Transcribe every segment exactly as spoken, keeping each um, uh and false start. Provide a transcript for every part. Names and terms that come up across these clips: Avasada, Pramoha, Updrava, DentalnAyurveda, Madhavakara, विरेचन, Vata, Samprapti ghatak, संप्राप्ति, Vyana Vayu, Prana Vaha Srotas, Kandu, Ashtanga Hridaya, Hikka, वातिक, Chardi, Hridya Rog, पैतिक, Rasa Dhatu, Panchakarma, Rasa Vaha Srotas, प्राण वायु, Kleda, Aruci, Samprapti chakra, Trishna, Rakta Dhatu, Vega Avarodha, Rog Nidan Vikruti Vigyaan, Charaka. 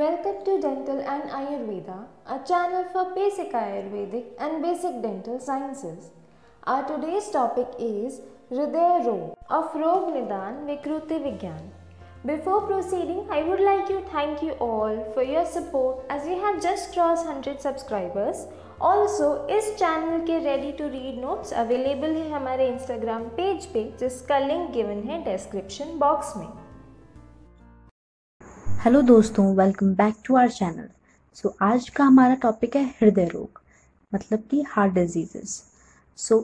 Welcome to Dental and Ayurveda, a channel for basic Ayurvedic and basic dental sciences. Our today's topic is Hridya Rog of Rog Nidan Vikruti Vigyan. Before proceeding, I would like to thank you all for your support as we have just crossed one hundred subscribers. Also, इस channel के ready to read notes available है हमारे Instagram page पे जिसका link given है description box में। Hello दोस्तों, welcome back to our channel. So आज का हमारा टॉपिक है हृदय रोग, मतलब कि हार्ट डिजीजेस। सो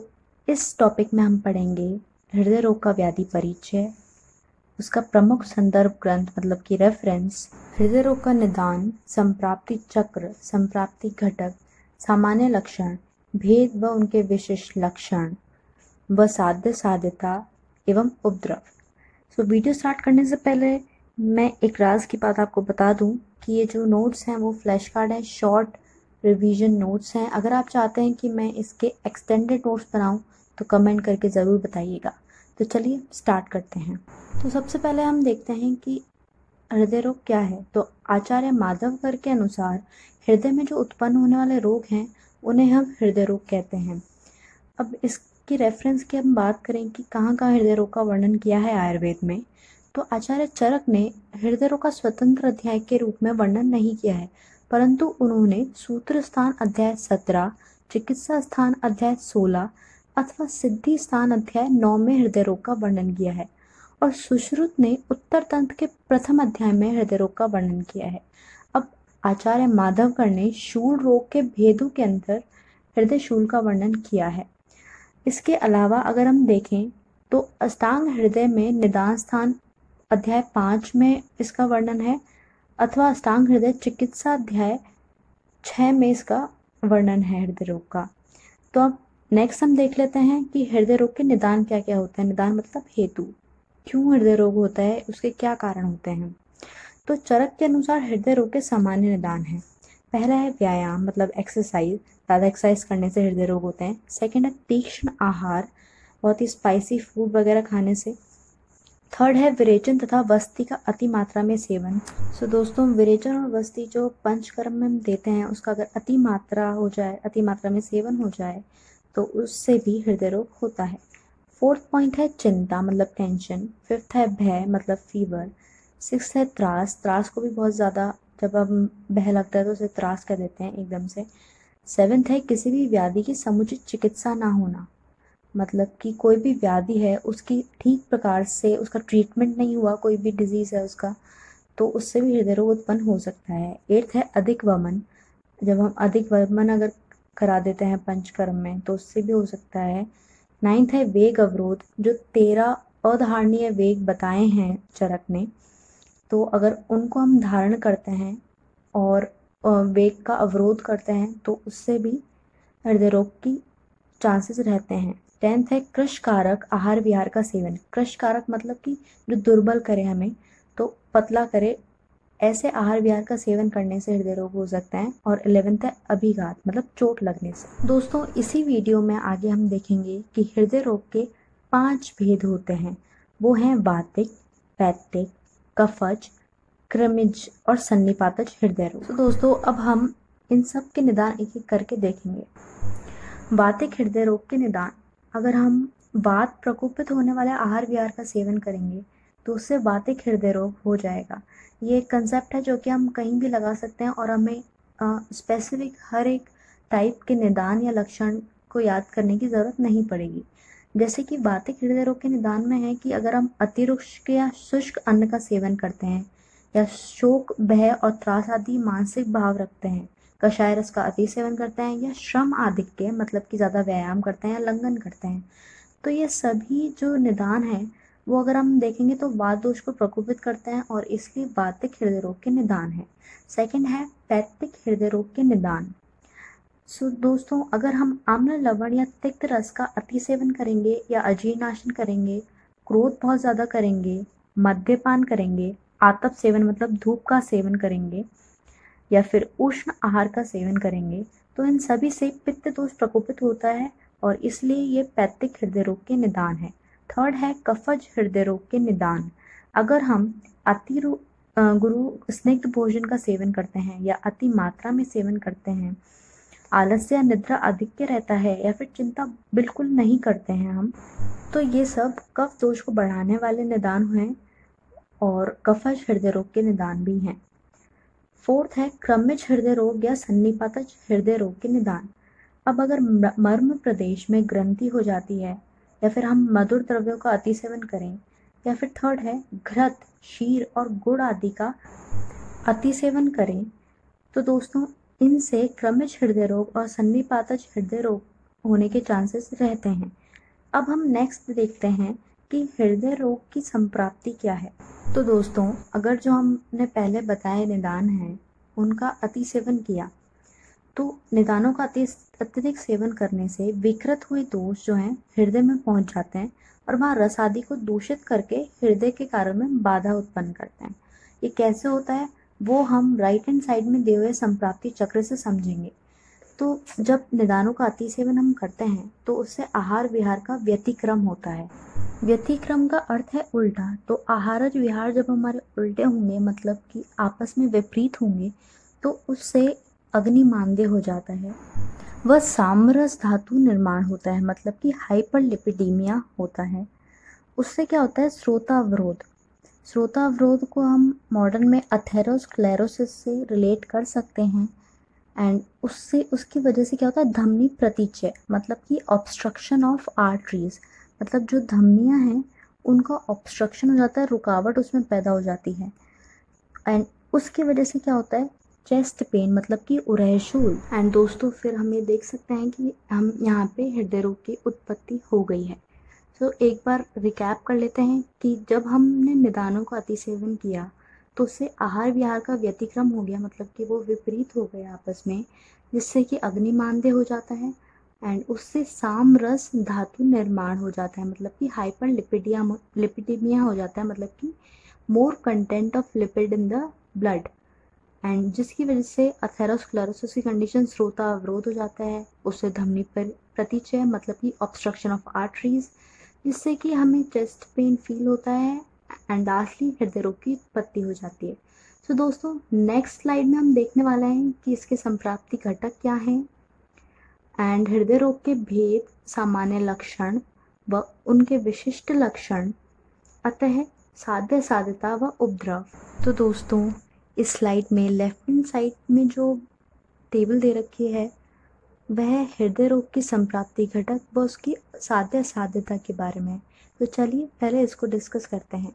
इस टॉपिक में हम पढ़ेंगे हृदय रोग का व्याधि परिचय, उसका प्रमुख संदर्भ ग्रंथ मतलब कि रेफरेंस, हृदय रोग का निदान, संप्राप्ति चक्र, संप्राप्ति घटक, सामान्य लक्षण, भेद व उनके विशिष्ट लक्षण व साध्य साध्यता एवं उपद्रव। सो so, वीडियो स्टार्ट करने से पहले मैं एक राज की बात आपको बता दूं कि ये जो नोट्स हैं वो फ्लैश कार्ड हैं, शॉर्ट रिवीजन नोट्स हैं। अगर आप चाहते हैं कि मैं इसके एक्सटेंडेड नोट्स बनाऊं तो कमेंट करके ज़रूर बताइएगा। तो चलिए स्टार्ट करते हैं। तो सबसे पहले हम देखते हैं कि हृदय रोग क्या है। तो आचार्य माधवकर के अनुसार हृदय में जो उत्पन्न होने वाले रोग हैं उन्हें हम हृदय रोग कहते हैं। अब इसकी रेफरेंस की हम बात करें कि कहाँ कहाँ हृदय रोग का वर्णन किया है आयुर्वेद में, तो आचार्य चरक ने हृदय रोग का स्वतंत्र अध्याय के रूप में वर्णन नहीं किया है, परंतु उन्होंने सूत्र स्थान अध्याय सत्रह, चिकित्सा स्थान अध्याय सोलह अथवा सिद्धि स्थान अध्याय नौ में हृदय रोग का वर्णन किया है, और सुश्रुत ने उत्तर तंत्र के प्रथम अध्याय में हृदय रोग का वर्णन किया है। अब आचार्य माधवकर ने शूल रोग के भेदों के अंतर हृदय शूल का वर्णन किया है। इसके अलावा अगर हम देखें तो अष्टांग हृदय में निदान स्थान अध्याय पाँच में इसका वर्णन है, अथवा अष्टांग हृदय चिकित्सा अध्याय छः में इसका वर्णन है हृदय रोग का। तो अब नेक्स्ट हम देख लेते हैं कि हृदय रोग के निदान क्या क्या होता है। निदान मतलब हेतु, क्यों हृदय रोग होता है, उसके क्या कारण होते हैं। तो चरक के अनुसार हृदय रोग के सामान्य निदान हैं। पहला है व्यायाम मतलब एक्सरसाइज, ज़्यादा एक्सरसाइज करने से हृदय रोग होते हैं। सेकंड है तीक्ष्ण आहार, बहुत ही स्पाइसी फूड वगैरह खाने से। थर्ड है विरेचन तथा वस्ती का अति मात्रा में सेवन। सो दोस्तों, विरेचन और वस्ती जो पंचकर्म में हम देते हैं उसका अगर अति मात्रा हो जाए, अति मात्रा में सेवन हो जाए तो उससे भी हृदय रोग होता है। फोर्थ पॉइंट है चिंता मतलब टेंशन। फिफ्थ है भय मतलब फीवर। सिक्स्थ है त्रास, त्रास को भी बहुत ज़्यादा जब हम भय लगता है तो उसे त्रास कर देते हैं एकदम से। सेवेंथ है किसी भी व्याधि की समुचित चिकित्सा ना होना, मतलब कि कोई भी व्याधि है उसकी ठीक प्रकार से उसका ट्रीटमेंट नहीं हुआ, कोई भी डिजीज़ है उसका, तो उससे भी हृदय रोग उत्पन्न हो सकता है। एट्थ है अधिक वमन, जब हम अधिक वमन अगर करा देते हैं पंचकर्म में तो उससे भी हो सकता है। नाइन्थ है वेग अवरोध, जो तेरह अधारणीय वेग बताए हैं चरक ने, तो अगर उनको हम धारण करते हैं और वेग का अवरोध करते हैं तो उससे भी हृदय रोग की चांसेस रहते हैं। टेंथ है कृष कारक आहार विहार का सेवन। कृष कारक मतलब कि जो दुर्बल करे, हमें तो पतला करे, ऐसे आहार विहार का सेवन करने से हृदय रोग हो सकते हैं। और इलेवेंथ है अभिघात मतलब चोट लगने से। दोस्तों, इसी वीडियो में आगे हम देखेंगे कि हृदय रोग के पांच भेद होते हैं। वो हैं वातिक, पैतिक, कफज, कृमिज और सन्निपातज हृदय रोग। तो दोस्तों, अब हम इन सब के निदान एक एक करके देखेंगे। वातिक हृदय रोग के निदान, अगर हम वात प्रकोपित होने वाले आहार विहार का सेवन करेंगे तो उससे वातिक हृदय रोग हो जाएगा। ये एक कंसेप्ट है जो कि हम कहीं भी लगा सकते हैं और हमें स्पेसिफिक हर एक टाइप के निदान या लक्षण को याद करने की ज़रूरत नहीं पड़ेगी। जैसे कि वातिक हृदय रोग के निदान में है कि अगर हम अतिरुष्क या शुष्क अन्न का सेवन करते हैं, या शोक, भय और त्रास आदि मानसिक भाव रखते हैं, कषाय रस का अति सेवन करते हैं, या श्रम आदि के मतलब कि ज़्यादा व्यायाम करते हैं या लंघन करते हैं, तो ये सभी जो निदान हैं वो अगर हम देखेंगे तो वात दोष को प्रकोपित करते हैं और इसलिए वातिक हृदय रोग के निदान है। सेकंड है पैतिक हृदय रोग के निदान। सो दोस्तों, अगर हम आम्ल लवण या तिक्त रस का अति सेवन करेंगे, या अजीर्णाशन करेंगे, क्रोध बहुत ज़्यादा करेंगे, मद्यपान करेंगे, आतप सेवन मतलब धूप का सेवन करेंगे, या फिर उष्ण आहार का सेवन करेंगे, तो इन सभी से पित्त दोष प्रकोपित होता है और इसलिए ये पैतिक हृदय रोग के निदान है। थर्ड है कफज हृदय रोग के निदान। अगर हम अतिरु गुरु स्निग्ध भोजन का सेवन करते हैं या अति मात्रा में सेवन करते हैं, आलस्य या निद्रा अधिक्य रहता है, या फिर चिंता बिल्कुल नहीं करते हैं हम, तो ये सब कफ दोष को बढ़ाने वाले निदान हैं और कफज हृदय रोग के निदान भी हैं। फोर्थ है क्रमिज हृदय रोग या सन्निपातज हृदय रोग के निदान। अब अगर मर्म प्रदेश में ग्रंथि हो जाती है या फिर हम मधुर द्रव्यों का अति सेवन करें, या फिर थर्ड है घृत, क्षीर और गुड़ आदि का अति सेवन करें, तो दोस्तों इनसे क्रमिज हृदय रोग और सन्निपातज हृदय रोग होने के चांसेस रहते हैं। अब हम नेक्स्ट देखते हैं कि हृदय रोग की संप्राप्ति क्या है। तो दोस्तों अगर जो हमने पहले बताए निदान हैं उनका अति सेवन किया, तो निदानों का अति अत्यधिक सेवन करने से विकृत हुए दोष जो हैं हृदय में पहुंच जाते हैं और वहाँ रस आदि को दूषित करके हृदय के कारण में बाधा उत्पन्न करते हैं। ये कैसे होता है वो हम राइट हैंड साइड में दिए हुए संप्राप्ति चक्र से समझेंगे। तो जब निदानों का अति सेवन हम करते हैं तो उससे आहार विहार का व्यतिक्रम होता है। व्यतिक्रम का अर्थ है उल्टा, तो आहारज विहार जब हमारे उल्टे होंगे मतलब कि आपस में विपरीत होंगे, तो उससे अग्नि मानदेय हो जाता है वह सामरस धातु निर्माण होता है, मतलब कि हाइपरलिपिडीमिया होता है। उससे क्या होता है, श्रोता अवरोध। श्रोता अवरोध को हम मॉडर्न में अथेरोस्क्लेरोसिस से रिलेट कर सकते हैं, एंड उससे उसकी वजह से क्या होता है, धमनी प्रतिचय, मतलब कि ऑब्स्ट्रक्शन ऑफ आर्टरीज, मतलब जो धमनियाँ हैं उनका ऑब्स्ट्रक्शन हो जाता है, रुकावट उसमें पैदा हो जाती है। एंड उसकी वजह से क्या होता है, चेस्ट पेन, मतलब कि उरहशूल। एंड दोस्तों फिर हम ये देख सकते हैं कि हम यहाँ पे हृदय रोग की उत्पत्ति हो गई है। सो so, एक बार रिकैप कर लेते हैं कि जब हमने निदानों का अति सेवन किया तो उससे आहार विहार का व्यतिक्रम हो गया, मतलब कि वो विपरीत हो गया आपस में, जिससे कि अग्नि मानदेय हो जाता है, एंड उससे सामरस धातु निर्माण हो जाता है, मतलब कि हाइपर लिपिडिया लिपिडीमिया हो जाता है, मतलब कि more content of lipid in the blood, and जिसकी वजह से अथेरोस्क्लेरोसिस की कंडीशन श्रोता अवरोध हो जाता है, उससे धमनी पर प्रतिचय, मतलब कि ऑब्स्ट्रक्शन ऑफ आर्टरीज, जिससे कि हमें चेस्ट पेन फील होता है, एंड लास्टली हृदय रोग की उत्पत्ति हो जाती है। सो so, दोस्तों नेक्स्ट स्लाइड में हम देखने वाले हैं कि इसके संप्राप्ति घटक क्या हैं, एंड हृदय रोग के भेद, सामान्य लक्षण व उनके विशिष्ट लक्षण, अतः साध्य, साध्यता व उपद्रव। तो दोस्तों इस स्लाइड में लेफ्ट हैंड साइड में जो टेबल दे रखी है वह हृदय रोग की संप्राप्ति घटक व उसकी साध्य साध्यता के बारे में। तो चलिए पहले इसको डिस्कस करते हैं।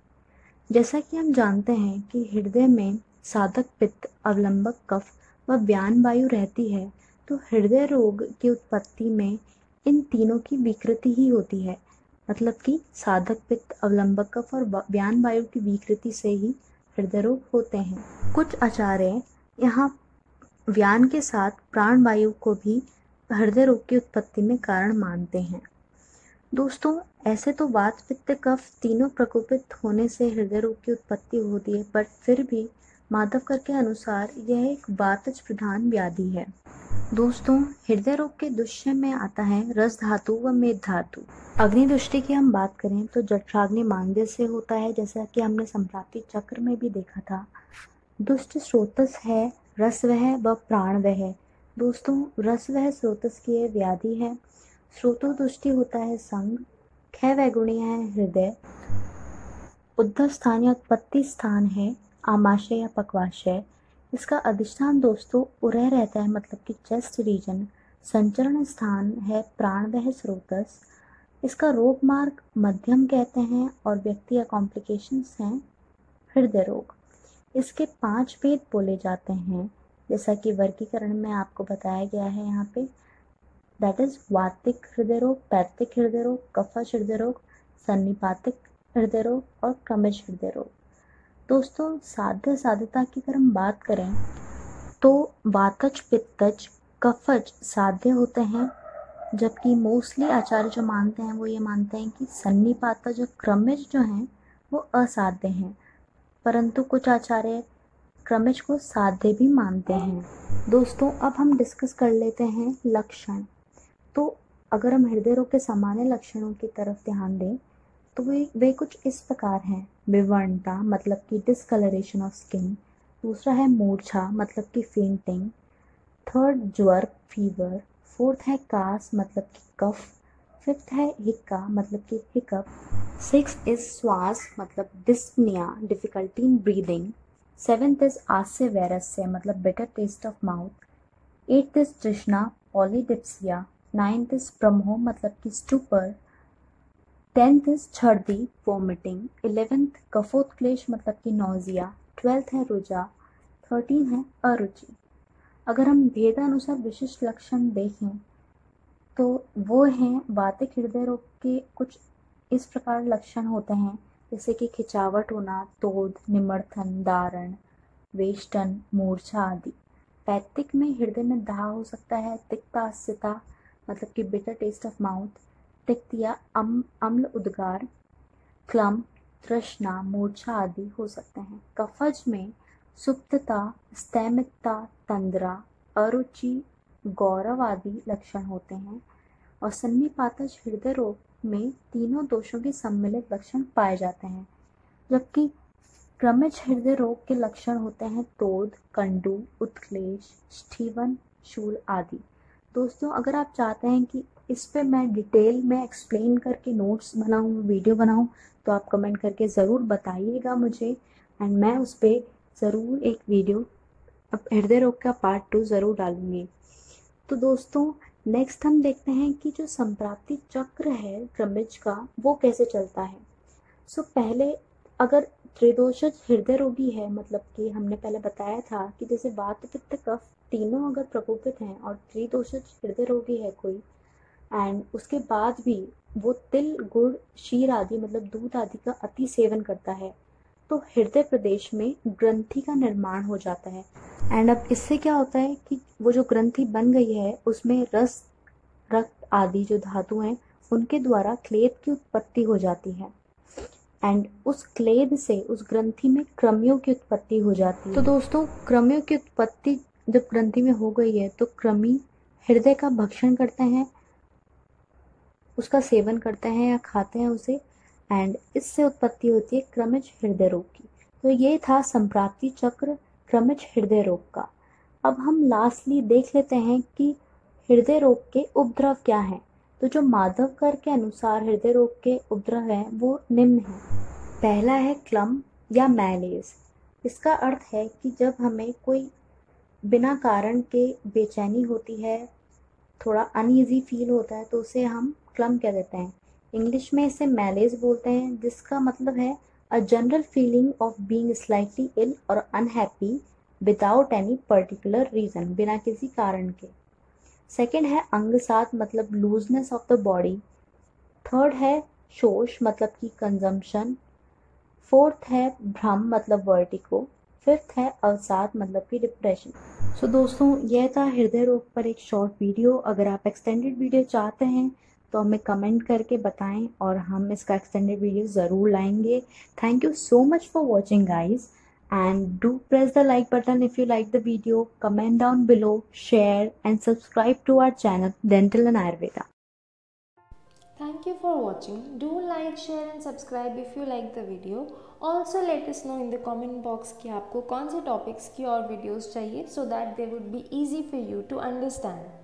जैसा कि हम जानते हैं कि हृदय में साधक पित्त, अवलंबक कफ व व्यान वायु रहती है, तो हृदय रोग की उत्पत्ति में इन तीनों की विकृति ही होती है, मतलब कि साधक पित्त, अवलंबक कफ और व्यान वायु की विकृति से ही हृदय रोग होते हैं। कुछ आचार्य यहाँ व्यान के साथ प्राण वायु को भी हृदय रोग की उत्पत्ति में कारण मानते हैं। दोस्तों ऐसे तो वात, पित्त, कफ तीनों प्रकोपित होने से हृदय रोग की उत्पत्ति होती है, बट फिर भी माधवकर के अनुसार यह एक वातज प्रधान व्याधि है। दोस्तों हृदय रोग के दुष्य में आता है रस धातु व मेद धातु। अग्नि दृष्टि की हम बात करें तो जठराग्नि मानदेय से होता है, जैसा कि हमने संप्राप्ति चक्र में भी देखा था। दुष्ट स्रोतस है रस वह व प्राण वह। दोस्तों रस वह स्रोतस की यह व्याधि है। स्रोतो दुष्टि होता है संग, क्षय वैगुणीय है हृदय, उद्धव स्थान या उत्पत्ति स्थान है आमाशय या पक्वाशय। इसका अधिष्ठान दोस्तों उरह रहता है, मतलब कि चेस्ट रीजन। संचरण स्थान है प्राण वह स्रोतस। इसका रोग मार्ग मध्यम कहते हैं और व्यक्ति या कॉम्प्लिकेशंस हैं हृदय रोग। इसके पांच भेद बोले जाते हैं, जैसा कि वर्गीकरण में आपको बताया गया है यहाँ पे, दैट इज वातिक हृदय रोग, पैतिक हृदय रोग, कफज हृदय रोग, सन्निपातिक हृदय रोग और क्रमिज हृदय रोग। दोस्तों साध्य साध्यता की अगर हम बात करें तो वातज, पित्तज, कफज साध्य होते हैं, जबकि मोस्टली आचार्य जो मानते हैं वो ये मानते हैं कि सन्निपातज और क्रमिज जो हैं वो असाध्य हैं, परंतु कुछ आचार्य क्रमिज को साध्य भी मानते हैं। दोस्तों अब हम डिस्कस कर लेते हैं लक्षण। तो अगर हम हृदय रोग के सामान्य लक्षणों की तरफ ध्यान दें तो वे वे कुछ इस प्रकार हैं। विवर्णता मतलब कि डिसकलरेशन ऑफ स्किन, दूसरा है मूर्छा मतलब कि फेंटिंग, थर्ड ज्वर फीवर, फोर्थ है कास मतलब कि कफ, फिफ्थ है हिक्का मतलब कि हिकअप, सिक्स्थ इज श्वास मतलब dyspnoea difficulty in breathing, seventh is आस्य वैरस्य मतलब better taste of mouth, eighth is तृष्णा पॉलीडिप्सिया, नाइन्थ इज प्रमोह मतलब कि स्टूपर, टेंथ इज छर्दी वॉमिटिंग, इलेवेंथ कफोत्क्लेश मतलब कि नौजिया, ट्वेल्थ है रुझा, थर्टीन है अरुचि। अगर हम भेदानुसार विशिष्ट लक्षण देखें तो वो हैं वातिक हृदय रोग के कुछ इस प्रकार लक्षण होते हैं जैसे कि खिंचावट होना, तोद, निमर्थन, दारण, वेष्टन, मूर्छा आदि। पैत्तिक में हृदय में दाह हो सकता है, तिक्तास्यता मतलब कि बिटर टेस्ट ऑफ माउथ, तिक्त या अम, अम्ल उद्गार, क्लम, तृष्णा, मूर्छा आदि हो सकते हैं। कफज में सुप्तता, स्तैमितता, तंद्रा, अरुचि, गौरव आदि लक्षण होते हैं। और सन्निपातज हृदय रोग में तीनों दोषों के सम्मिलित लक्षण पाए जाते हैं, जबकि क्रमिज हृदय रोग के लक्षण होते हैं तोद, कंडू, उत्क्लेश, स्टीवन, शूल आदि। दोस्तों, अगर आप चाहते हैं कि इस पे मैं डिटेल में एक्सप्लेन करके नोट्स बनाऊँ, वीडियो बनाऊँ, तो आप कमेंट करके ज़रूर बताइएगा मुझे, एंड मैं उस पर ज़रूर एक वीडियो अब हृदय रोग का पार्ट टू ज़रूर डालूंगी। तो दोस्तों, नेक्स्ट हम देखते हैं कि जो संप्राप्ति चक्र है क्रमिज का वो कैसे चलता है। सो पहले अगर त्रिदोषज हृदय रोगी है मतलब कि हमने पहले बताया था कि जैसे वात, पित्त, कफ तीनों अगर प्रकोपित हैं और त्रिदोषज हृदय रोगी है कोई, एंड उसके बाद भी वो तिल, गुड़, शीर आदि मतलब दूध आदि का अति सेवन करता है तो हृदय प्रदेश में ग्रंथि का निर्माण हो जाता है। एंड अब इससे क्या होता है कि वो जो ग्रंथि बन गई है उसमें रस, रक्त आदि जो धातु हैं उनके द्वारा क्लेद की उत्पत्ति हो जाती है, एंड उस क्लेद से उस ग्रंथि में क्रमियों की उत्पत्ति हो जाती है। तो दोस्तों, क्रमियों की उत्पत्ति जब ग्रंथि में हो गई है तो क्रमी हृदय का भक्षण करते हैं, उसका सेवन करते हैं या खाते हैं उसे, एंड इससे उत्पत्ति होती है क्रमिज हृदय रोग की। तो ये था संप्राप्ति चक्र क्रमिज हृदय रोग का। अब हम लास्टली देख लेते हैं कि हृदय रोग के उपद्रव क्या हैं। तो जो माधवकर के अनुसार हृदय रोग के उपद्रव हैं वो निम्न हैं। पहला है क्लम या मैलेज। इसका अर्थ है कि जब हमें कोई बिना कारण के बेचैनी होती है, थोड़ा अनईजी फील होता है तो उसे हम क्लम कह देते हैं। इंग्लिश में इसे मैलेज बोलते हैं, जिसका मतलब है a general feeling of being slightly ill और unhappy without any particular reason, बिना किसी कारण के। सेकंड है अंगसात मतलब looseness of the body. Third है शोष मतलब कि कंजम्पशन। फोर्थ है भ्रम मतलब वर्टिको। फिफ्थ है अवसाद मतलब कि डिप्रेशन। सो दोस्तों, यह था हृदय रोग पर एक शॉर्ट वीडियो। अगर आप एक्सटेंडेड वीडियो चाहते हैं तो हमें कमेंट करके बताएं और हम इसका एक्सटेंडेड वीडियो ज़रूर लाएंगे। Thank you so much for watching guys, and do press the like button if you like the video, comment down below, share and subscribe to our channel dental and Ayurveda. Thank you for watching. Do like, share and subscribe if you like the video. Also let us know in the comment box कि आपको कौन से topics की और videos चाहिए so that they would be easy for you to understand.